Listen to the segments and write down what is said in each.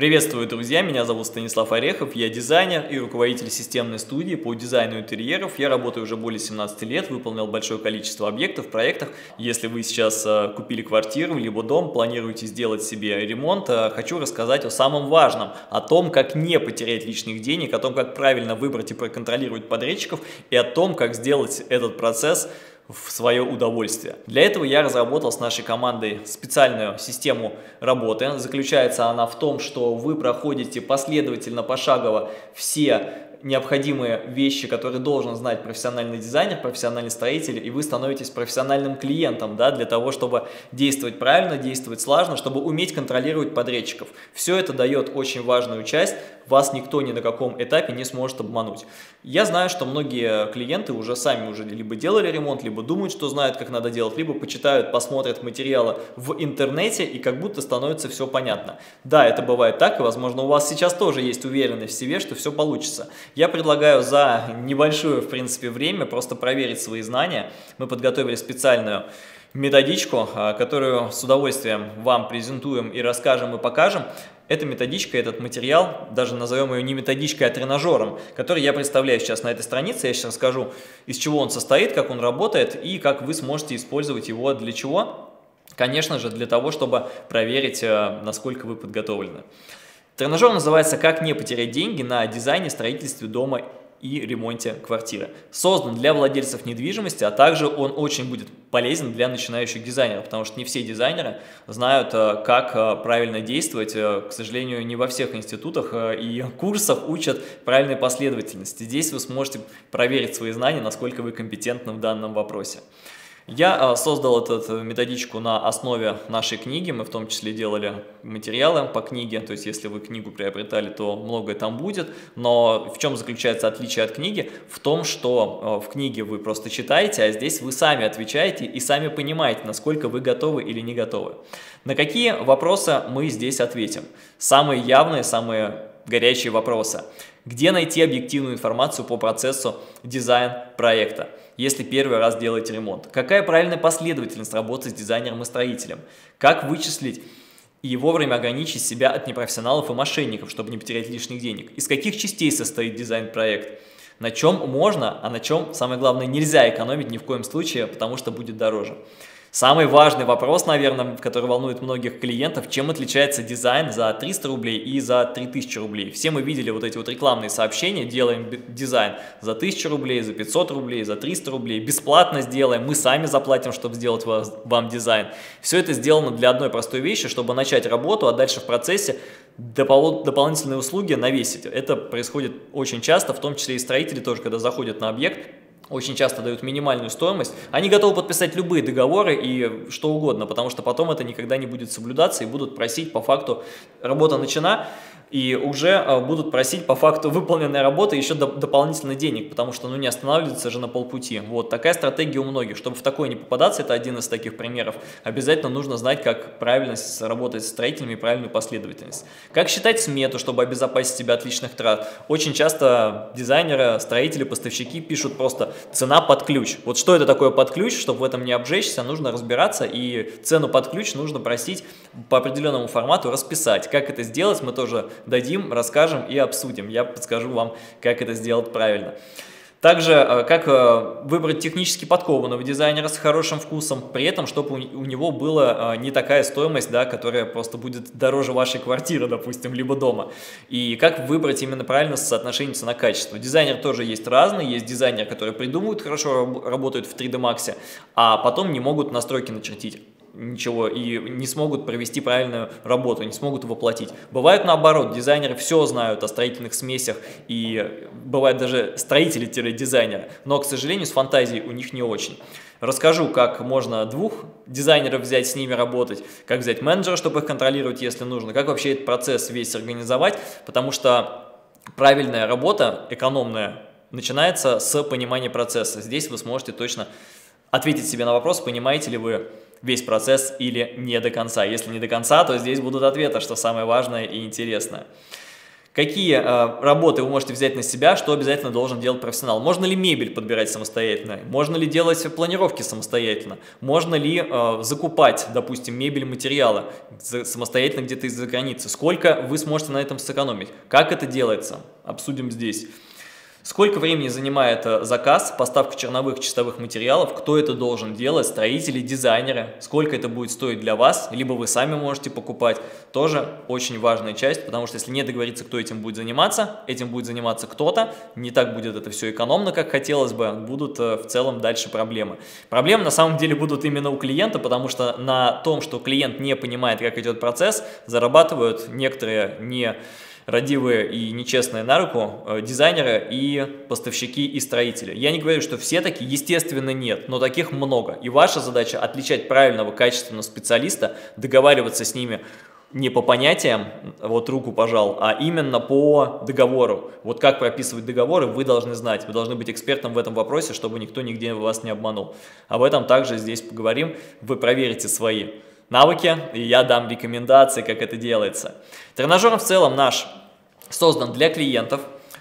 Приветствую, друзья! Меня зовут Станислав Орехов, я дизайнер и руководитель системной студии по дизайну интерьеров. Я работаю уже более 17 лет, выполнял большое количество объектов, проектов. Если вы сейчас купили квартиру, либо дом, планируете сделать себе ремонт, хочу рассказать о самом важном, о том, как не потерять лишних денег, о том, как правильно выбрать и проконтролировать подрядчиков, и о том, как сделать этот процесс в свое удовольствие. Для этого я разработал с нашей командой специальную систему работы. Заключается она в том, что вы проходите последовательно, пошагово все необходимые вещи, которые должен знать профессиональный дизайнер, профессиональный строитель, и вы становитесь профессиональным клиентом, да, для того, чтобы действовать правильно, действовать слаженно, чтобы уметь контролировать подрядчиков. Все это дает очень важную часть, вас никто ни на каком этапе не сможет обмануть. Я знаю, что многие клиенты уже сами либо делали ремонт, либо думают, что знают, как надо делать, либо почитают, посмотрят материалы в интернете, и как будто становится все понятно. Да, это бывает так, и, возможно, у вас сейчас тоже есть уверенность в себе, что все получится. Я предлагаю за небольшое, в принципе, время просто проверить свои знания. Мы подготовили специальную методичку, которую с удовольствием вам презентуем и расскажем, и покажем. Эта методичка, этот материал, даже назовем ее не методичкой, а тренажером, который я представляю сейчас на этой странице. Я сейчас расскажу, из чего он состоит, как он работает и как вы сможете использовать его для чего. Конечно же, для того, чтобы проверить, насколько вы подготовлены. Тренажер называется «Как не потерять деньги на дизайне, строительстве дома и ремонте квартиры». Создан для владельцев недвижимости, а также он очень будет полезен для начинающих дизайнеров, потому что не все дизайнеры знают, как правильно действовать. К сожалению, не во всех институтах и курсах учат правильной последовательности. Здесь вы сможете проверить свои знания, насколько вы компетентны в данном вопросе. Я создал эту методичку на основе нашей книги, мы в том числе делали материалы по книге, то есть если вы книгу приобретали, то многое там будет, но в чем заключается отличие от книги? В том, что в книге вы просто читаете, а здесь вы сами отвечаете и сами понимаете, насколько вы готовы или не готовы. На какие вопросы мы здесь ответим? Самые явные, самые горячие вопросы. Где найти объективную информацию по процессу дизайн-проекта, если первый раз делаете ремонт? Какая правильная последовательность работы с дизайнером и строителем? Как вычислить и вовремя ограничить себя от непрофессионалов и мошенников, чтобы не потерять лишних денег? Из каких частей состоит дизайн-проект? На чем можно, а на чем, самое главное, нельзя экономить ни в коем случае, потому что будет дороже. Самый важный вопрос, наверное, который волнует многих клиентов, чем отличается дизайн за 300 рублей и за 3000 рублей. Все мы видели вот эти вот рекламные сообщения, делаем дизайн за 1000 рублей, за 500 рублей, за 300 рублей, бесплатно сделаем, мы сами заплатим, чтобы сделать вам дизайн. Все это сделано для одной простой вещи, чтобы начать работу, а дальше в процессе дополнительные услуги навесить. Это происходит очень часто, в том числе и строители тоже, когда заходят на объект, очень часто дают минимальную стоимость, они готовы подписать любые договоры и что угодно, потому что потом это никогда не будет соблюдаться и будут просить по факту, работа начата, и уже будут просить по факту выполненной работы еще дополнительно денег, потому что ну, не останавливаться же на полпути. Вот такая стратегия у многих. Чтобы в такое не попадаться, это один из таких примеров, обязательно нужно знать, как правильно работать с строителями и правильную последовательность. Как считать смету, чтобы обезопасить себя от лишних трат? Очень часто дизайнеры, строители, поставщики пишут просто «цена под ключ». Вот что это такое под ключ, чтобы в этом не обжечься, нужно разбираться, и цену под ключ нужно просить по определенному формату расписать. Как это сделать, мы тоже дадим, расскажем и обсудим. Я подскажу вам, как это сделать правильно. Также, как выбрать технически подкованного дизайнера с хорошим вкусом, при этом, чтобы у него была не такая стоимость, да, которая просто будет дороже вашей квартиры, допустим, либо дома. И как выбрать именно правильно соотношение цена-качество. Дизайнер тоже есть разный, есть дизайнер, который придумывают, хорошо работают в 3D Max, а потом не могут настройки начертить. Ничего, и не смогут провести правильную работу, не смогут воплотить. Бывает наоборот, дизайнеры все знают о строительных смесях, и бывают даже строители-дизайнеры, но, к сожалению, с фантазией у них не очень. Расскажу, как можно двух дизайнеров взять, с ними работать, как взять менеджера, чтобы их контролировать, если нужно, как вообще этот процесс весь организовать, потому что правильная работа, экономная, начинается с понимания процесса. Здесь вы сможете точно ответить себе на вопрос, понимаете ли вы весь процесс или не до конца. Если не до конца, то здесь будут ответы, что самое важное и интересное. Какие работы вы можете взять на себя, что обязательно должен делать профессионал? Можно ли мебель подбирать самостоятельно? Можно ли делать планировки самостоятельно? Можно ли закупать, допустим, мебель, материалы самостоятельно где-то из-за границы? Сколько вы сможете на этом сэкономить? Как это делается? Обсудим здесь. Сколько времени занимает заказ, поставка черновых чистовых материалов, кто это должен делать, строители, дизайнеры, сколько это будет стоить для вас, либо вы сами можете покупать, тоже очень важная часть, потому что если не договориться, кто этим будет заниматься кто-то, не так будет это все экономно, как хотелось бы, будут в целом дальше проблемы. Проблемы на самом деле будут именно у клиента, потому что на том, что клиент не понимает, как идет процесс, зарабатывают некоторые нерадивые и нечестные на руку дизайнеры и поставщики и строители. Я не говорю, что все такие, естественно, нет, но таких много. И ваша задача отличать правильного, качественного специалиста, договариваться с ними не по понятиям, вот руку пожал, а именно по договору. Вот как прописывать договоры, вы должны знать, вы должны быть экспертом в этом вопросе, чтобы никто нигде вас не обманул. Об этом также здесь поговорим, вы проверите свои навыки, и я дам рекомендации, как это делается. Тренажер в целом наш создан для клиентов.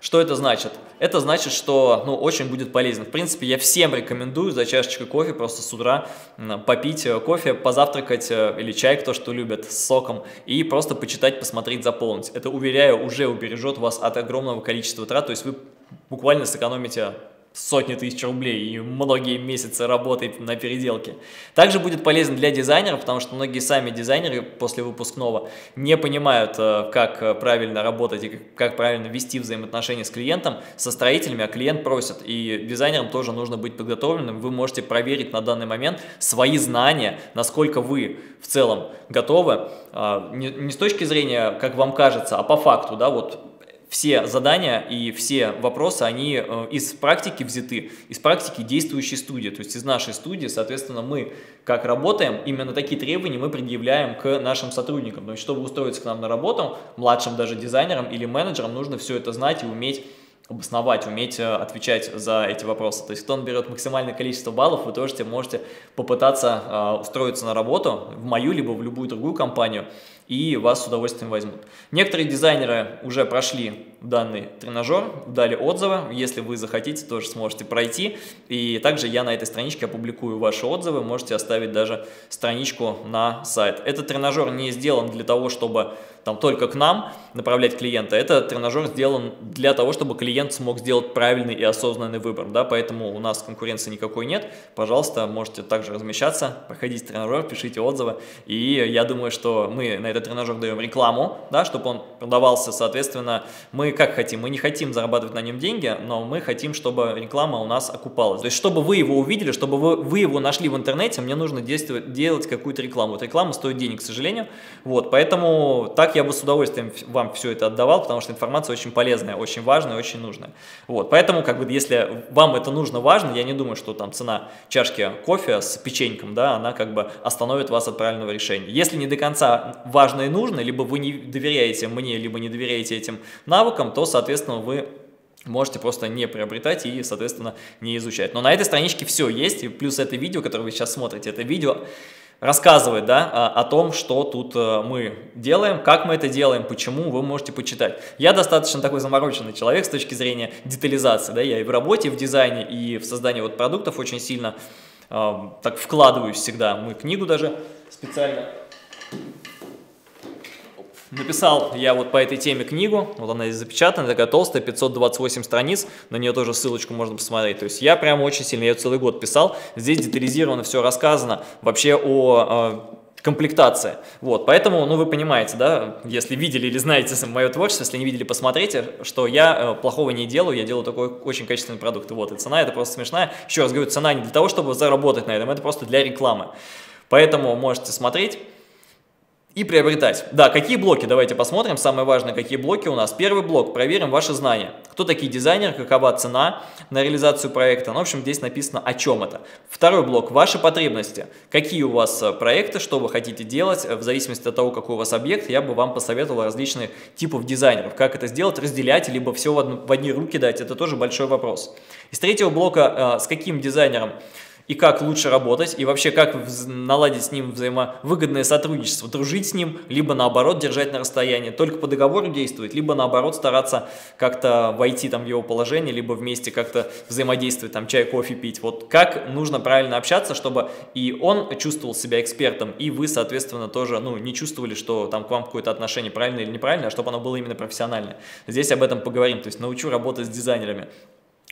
Что это значит? Это значит, что очень будет полезно. В принципе, я всем рекомендую за чашечкой кофе просто с утра попить кофе, позавтракать или чай, кто что любит, с соком, и просто почитать, посмотреть, заполнить. Это, уверяю, уже убережет вас от огромного количества трат, то есть вы буквально сэкономите сотни тысяч рублей и многие месяцы работы на переделке. Также будет полезно для дизайнеров, потому что многие сами дизайнеры после выпускного не понимают, как правильно работать и как правильно вести взаимоотношения с клиентом, со строителями, а клиент просит. И дизайнерам тоже нужно быть подготовленным. Вы можете проверить на данный момент свои знания, насколько вы в целом готовы, не с точки зрения, как вам кажется, а по факту, да, вот. Все задания и все вопросы, они из практики взяты, из практики действующей студии, то есть из нашей студии, соответственно, мы как работаем, именно такие требования мы предъявляем к нашим сотрудникам. То есть, чтобы устроиться к нам на работу, младшим даже дизайнерам или менеджерам нужно все это знать и уметь обосновать, уметь отвечать за эти вопросы. То есть, кто берет максимальное количество баллов, вы тоже можете попытаться устроиться на работу в мою, либо в любую другую компанию, и вас с удовольствием возьмут. Некоторые дизайнеры уже прошли данный тренажер, дали отзывы. Если вы захотите, тоже сможете пройти. И также я на этой страничке опубликую ваши отзывы, можете оставить даже страничку на сайт. Этот тренажер не сделан для того, чтобы там только к нам направлять клиента. Этот тренажер сделан для того, чтобы клиент смог сделать правильный и осознанный выбор. Да? Поэтому у нас конкуренции никакой нет. Пожалуйста, можете также размещаться, проходите тренажер, пишите отзывы. И я думаю, что мы на этот тренажер даем рекламу, да, чтобы он продавался. Соответственно, мы как хотим, мы не хотим зарабатывать на нем деньги, но мы хотим, чтобы реклама у нас окупалась. То есть, чтобы вы его увидели, чтобы вы его нашли в интернете, мне нужно делать какую-то рекламу. Вот реклама стоит денег, к сожалению. Вот, поэтому так я бы с удовольствием вам все это отдавал, потому что информация очень полезная, очень важная, очень нужная. Вот, поэтому, как бы, если вам это нужно, важно, я не думаю, что там цена чашки кофе с печеньком, да, она как бы остановит вас от правильного решения. Если не до конца важно и нужно, либо вы не доверяете мне, либо не доверяете этим навыкам, то, соответственно, вы можете просто не приобретать и, соответственно, не изучать. Но на этой страничке все есть, и плюс это видео, которое вы сейчас смотрите, это видео рассказывает, да, о том, что тут мы делаем, как мы это делаем, почему, вы можете почитать. Я достаточно такой замороченный человек с точки зрения детализации, да, я и в работе, и в дизайне, и в создании вот продуктов очень сильно так вкладываюсь всегда. Мы книгу даже специально написал, я вот по этой теме книгу, вот она здесь запечатана, такая толстая, 528 страниц, на нее тоже ссылочку можно посмотреть. То есть я прям очень сильно, я ее целый год писал, здесь детализировано все рассказано вообще о комплектация. Вот, поэтому, ну, вы понимаете, да, если видели или знаете мое творчество, если не видели, посмотрите, что я плохого не делаю, я делаю такой очень качественный продукт. Вот, и цена, это просто смешная. Еще раз говорю, цена не для того, чтобы заработать на этом, это просто для рекламы. Поэтому можете смотреть и приобретать. Да, какие блоки? Давайте посмотрим. Самое важное, какие блоки у нас. Первый блок. Проверим ваши знания. Кто такие дизайнеры, какова цена на реализацию проекта. Ну, в общем, здесь написано, о чем это. Второй блок. Ваши потребности. Какие у вас проекты, что вы хотите делать. В зависимости от того, какой у вас объект, я бы вам посоветовал различные типов дизайнеров. Как это сделать? Разделять, либо все в одни руки дать. Это тоже большой вопрос. Из третьего блока, с каким дизайнером и как лучше работать, и вообще как наладить с ним взаимовыгодное сотрудничество, дружить с ним, либо наоборот держать на расстоянии, только по договору действовать, либо наоборот стараться как-то войти там в его положение, либо вместе как-то взаимодействовать, там чай, кофе пить. Вот как нужно правильно общаться, чтобы и он чувствовал себя экспертом, и вы, соответственно, тоже не чувствовали, что там к вам какое-то отношение правильное или неправильное, а чтобы оно было именно профессиональное. Здесь об этом поговорим, то есть научу работать с дизайнерами.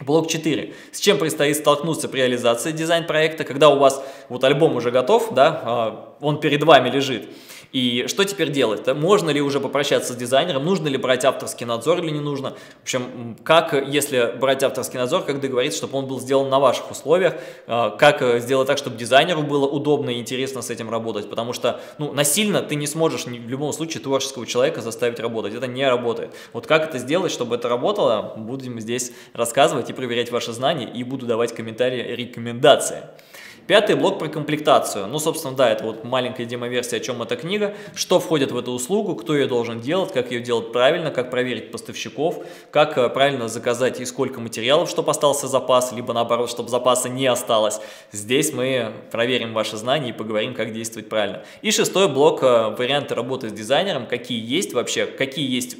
Блок 4. С чем предстоит столкнуться при реализации дизайн-проекта, когда у вас вот альбом уже готов, да, он перед вами лежит. И что теперь делать? Можно ли уже попрощаться с дизайнером? Нужно ли брать авторский надзор или не нужно? В общем, как, если брать авторский надзор, как договориться, чтобы он был сделан на ваших условиях? Как сделать так, чтобы дизайнеру было удобно и интересно с этим работать? Потому что, насильно ты не сможешь в любом случае творческого человека заставить работать. Это не работает. Вот как это сделать, чтобы это работало, будем здесь рассказывать и проверять ваши знания, и буду давать комментарии, рекомендации. Пятый блок про комплектацию. Собственно, да, это вот маленькая демоверсия, о чем эта книга, что входит в эту услугу, кто ее должен делать, как ее делать правильно, как проверить поставщиков, как правильно заказать и сколько материалов, чтобы остался запас, либо наоборот, чтобы запаса не осталось. Здесь мы проверим ваши знания и поговорим, как действовать правильно. И шестой блок, варианты работы с дизайнером, какие есть вообще, какие есть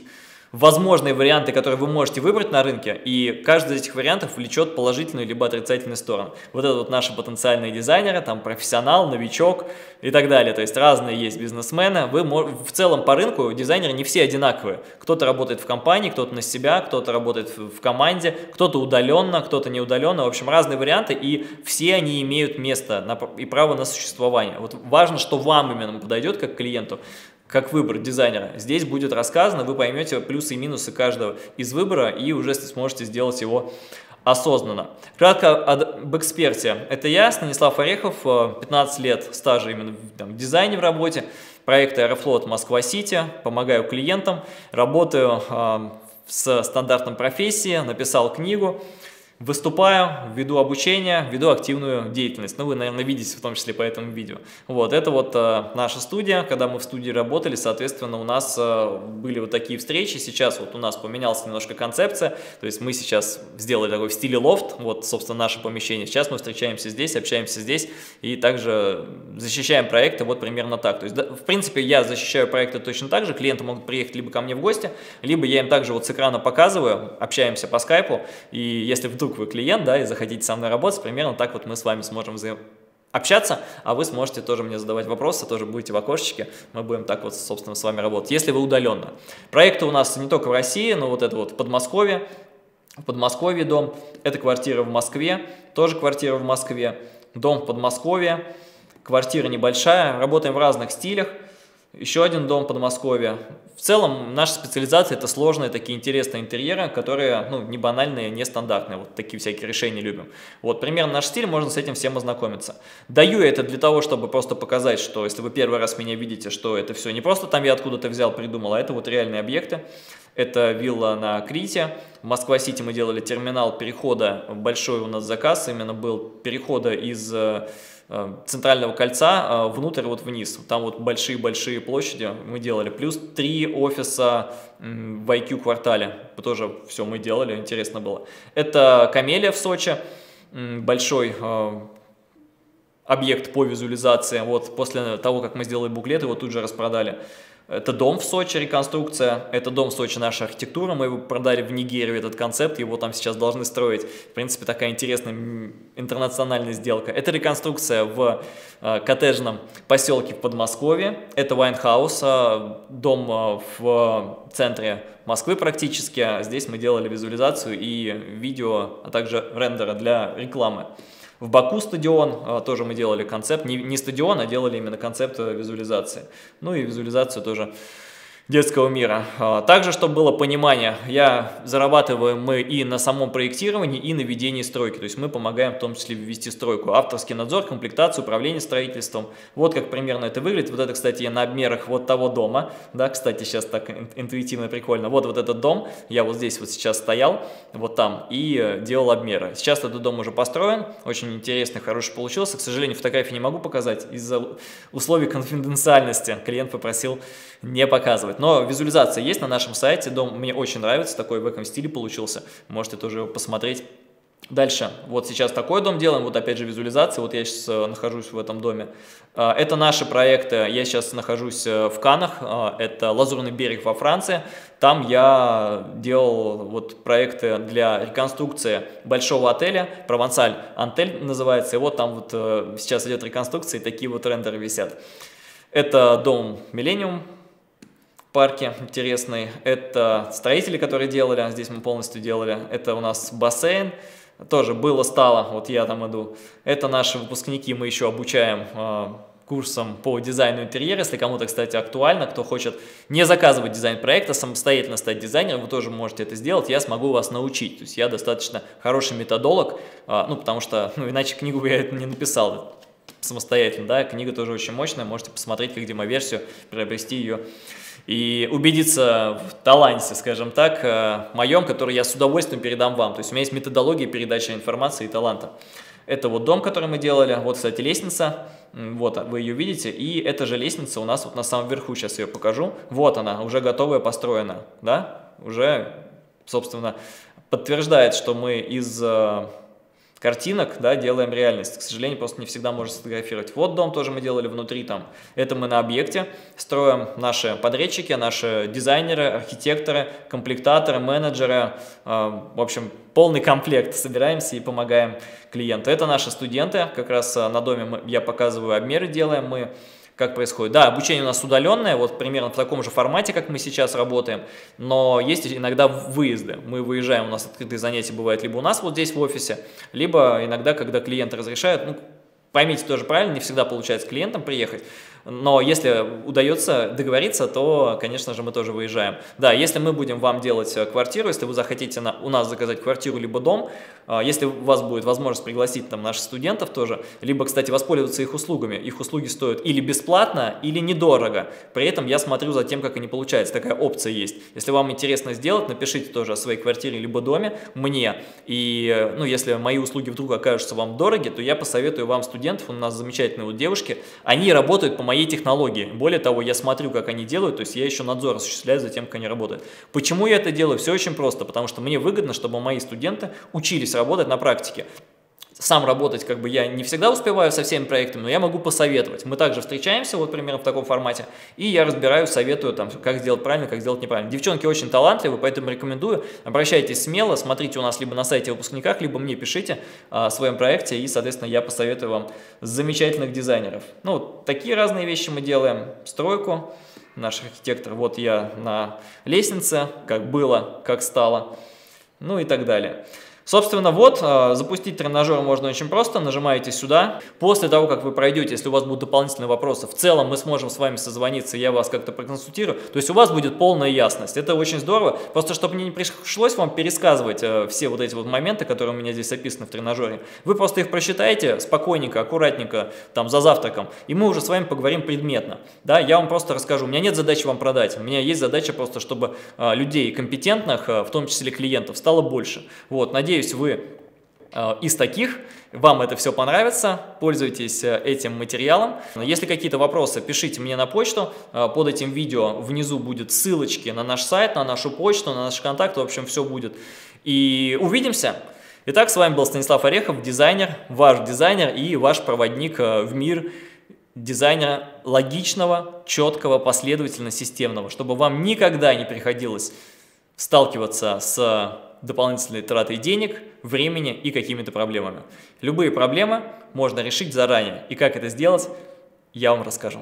возможные варианты, которые вы можете выбрать на рынке, и каждый из этих вариантов влечет положительную либо отрицательную сторону. Вот это вот наши потенциальные дизайнеры, там профессионал, новичок и так далее. То есть разные есть бизнесмены. Вы в целом по рынку дизайнеры не все одинаковые. Кто-то работает в компании, кто-то на себя, кто-то работает в команде, кто-то удаленно, кто-то неудаленно. В общем, разные варианты, и все они имеют место и право на существование. Вот важно, что вам именно подойдет как клиенту. Как выбрать дизайнера. Здесь будет рассказано, вы поймете плюсы и минусы каждого из выбора и уже сможете сделать его осознанно. Кратко об эксперте. Это я, Станислав Орехов, 15 лет стажа именно в дизайне в работе, проекты Аэрофлот, Москва-Сити, помогаю клиентам, работаю с стандартом профессии, написал книгу. Выступаю, веду обучение, веду активную деятельность. Вы, наверное, видите в том числе по этому видео. Вот, это вот наша студия. Когда мы в студии работали, соответственно, у нас были вот такие встречи. Сейчас вот у нас поменялась немножко концепция. То есть мы сейчас сделали такой в стиле лофт. Вот, собственно, наше помещение. Сейчас мы встречаемся здесь, общаемся здесь и также защищаем проекты вот примерно так. То есть, в принципе, я защищаю проекты точно так же. Клиенты могут приехать либо ко мне в гости, либо я им также вот с экрана показываю, общаемся по скайпу. И если вдруг вы клиент, да, и захотите со мной работать, примерно так вот мы с вами сможем общаться, а вы сможете тоже мне задавать вопросы, тоже будете в окошечке, мы будем так вот, собственно, с вами работать, если вы удаленно. Проекты у нас не только в России, но вот это вот в Подмосковье дом, это квартира в Москве, тоже квартира в Москве, дом в Подмосковье, квартира небольшая, работаем в разных стилях. Еще один дом в Подмосковье. В целом, наша специализация – это сложные, такие интересные интерьеры, которые, не банальные, не стандартные. Вот такие всякие решения любим. Вот, примерно наш стиль, можно с этим всем ознакомиться. Даю я это для того, чтобы просто показать, что если вы первый раз меня видите, что это все не просто там я откуда-то взял, придумал, а это вот реальные объекты. Это вилла на Крите. В Москва-Сити мы делали терминал перехода. Большой у нас заказ именно был перехода из центрального кольца внутрь, вот вниз. Там вот большие-большие площади мы делали. Плюс 3 офиса в IQ-квартале. Тоже все мы делали, интересно было. Это Камелия в Сочи. Большой объект по визуализации. Вот после того, как мы сделали буклет, его тут же распродали. Это дом в Сочи, реконструкция, это дом в Сочи, наша архитектура, мы его продали в Нигерию, этот концепт, его там сейчас должны строить, в принципе, такая интересная интернациональная сделка. Это реконструкция в коттеджном поселке в Подмосковье, это Вайнхаус, дом в центре Москвы практически, здесь мы делали визуализацию и видео, а также рендеры для рекламы. В Баку стадион, тоже мы делали концепт, не стадион, а делали именно концепт визуализации. И визуализацию тоже детского мира. Также, чтобы было понимание, зарабатываем мы и на самом проектировании, и на ведении стройки. То есть мы помогаем в том числе ввести стройку. Авторский надзор, комплектацию, управление строительством. Вот как примерно это выглядит. Вот это, кстати, я на обмерах вот того дома. Да, кстати, сейчас так интуитивно прикольно. Вот этот дом, я вот здесь вот сейчас стоял, вот там, и делал обмеры. Сейчас этот дом уже построен. Очень интересный, хороший получился. К сожалению, фотографии не могу показать из-за условий конфиденциальности. Клиент попросил не показывать. Но визуализация есть на нашем сайте, дом мне очень нравится, такой в этом стиле получился, можете тоже его посмотреть Дальше, вот сейчас такой дом делаем, вот опять же визуализация, вот я сейчас нахожусь в этом доме. Это наши проекты, я сейчас нахожусь в Канах, это Лазурный берег во Франции. Там я делал вот проекты для реконструкции большого отеля, Провансаль-Антель называется, и вот там вот сейчас идет реконструкция, и такие вот рендеры висят. Это дом Миллениум. Парки интересные. Это строители, которые делали, здесь мы полностью делали. Это у нас бассейн, тоже было-стало, вот я там иду. Это наши выпускники, мы еще обучаем курсом по дизайну интерьера, если кому-то, кстати, актуально, кто хочет не заказывать дизайн проекта, самостоятельно стать дизайнером, вы тоже можете это сделать, я смогу вас научить. То есть я достаточно хороший методолог, ну потому что, ну иначе книгу я не написал самостоятельно, да, книга тоже очень мощная, можете посмотреть как демоверсию, приобрести ее. И убедиться в таланте, скажем так, моем, который я с удовольствием передам вам. То есть у меня есть методология передачи информации и таланта. Это вот дом, который мы делали. Вот, кстати, лестница. Вот, вы ее видите. И эта же лестница у нас вот на самом верху. Сейчас ее покажу. Вот она, уже готовая, построена. Да? Уже, собственно, подтверждает, что мы из картинок, да, делаем реальность. К сожалению, просто не всегда можно сфотографировать. Вот дом тоже мы делали внутри там. Это мы на объекте строим, наши подрядчики, наши дизайнеры, архитекторы, комплектаторы, менеджеры. В общем, полный комплект. Собираемся и помогаем клиенту. Это наши студенты. Как раз на доме я показываю обмеры, делаем мы. Как происходит? Да, обучение у нас удаленное, вот примерно в таком же формате, как мы сейчас работаем, но есть иногда выезды. Мы выезжаем, у нас открытые занятия бывают либо у нас вот здесь в офисе, либо иногда, когда клиент разрешает, ну, поймите тоже правильно, не всегда получается клиентам приехать, но если удается договориться, то, конечно же, мы тоже выезжаем. Да, если мы будем вам делать квартиру, если вы захотите у нас заказать квартиру либо дом, если у вас будет возможность пригласить там наших студентов тоже, либо, кстати, воспользоваться их услугами. Их услуги стоят или бесплатно, или недорого. При этом я смотрю за тем, как они получаются. Такая опция есть. Если вам интересно сделать, напишите тоже о своей квартире либо доме мне. И, ну, если мои услуги вдруг окажутся вам дороги, то я посоветую вам студентам. У нас замечательные вот девушки, они работают по моей технологии. Более того, я смотрю, как они делают, то есть я еще надзор осуществляю за тем, как они работают. Почему я это делаю? Все очень просто, потому что мне выгодно, чтобы мои студенты учились работать на практике. Сам работать как бы я не всегда успеваю со всеми проектами, но я могу посоветовать. Мы также встречаемся, вот примерно в таком формате, и я разбираю, советую, там, как сделать правильно, как сделать неправильно. Девчонки очень талантливы, поэтому рекомендую, обращайтесь смело, смотрите у нас либо на сайте выпускниках, либо мне пишите о своем проекте, и, соответственно, я посоветую вам замечательных дизайнеров. Ну, вот такие разные вещи мы делаем, стройку, наш архитектор, вот я на лестнице, как было, как стало, ну и так далее. Собственно, вот, запустить тренажер можно очень просто, нажимаете сюда. После того, как вы пройдете, если у вас будут дополнительные вопросы, в целом мы сможем с вами созвониться, я вас как-то проконсультирую, то есть у вас будет полная ясность. Это очень здорово, просто чтобы мне не пришлось вам пересказывать все вот эти вот моменты, которые у меня здесь описаны в тренажере. Вы просто их прочитаете спокойненько, аккуратненько, там, за завтраком, и мы уже с вами поговорим предметно. Да, я вам просто расскажу, у меня нет задачи вам продать, у меня есть задача просто, чтобы людей компетентных, в том числе клиентов, стало больше. Вот, надеюсь, вы из таких, вам это все понравится, пользуйтесь этим материалом. Если какие-то вопросы, пишите мне на почту, под этим видео внизу будут ссылочки на наш сайт, на нашу почту, на наш контакт, в общем, все будет. И увидимся! Итак, с вами был Станислав Орехов, дизайнер, ваш дизайнер и ваш проводник в мир дизайна логичного, четкого, последовательно системного, чтобы вам никогда не приходилось сталкиваться с дополнительной тратой денег, времени и какими-то проблемами. Любые проблемы можно решить заранее. И как это сделать, я вам расскажу.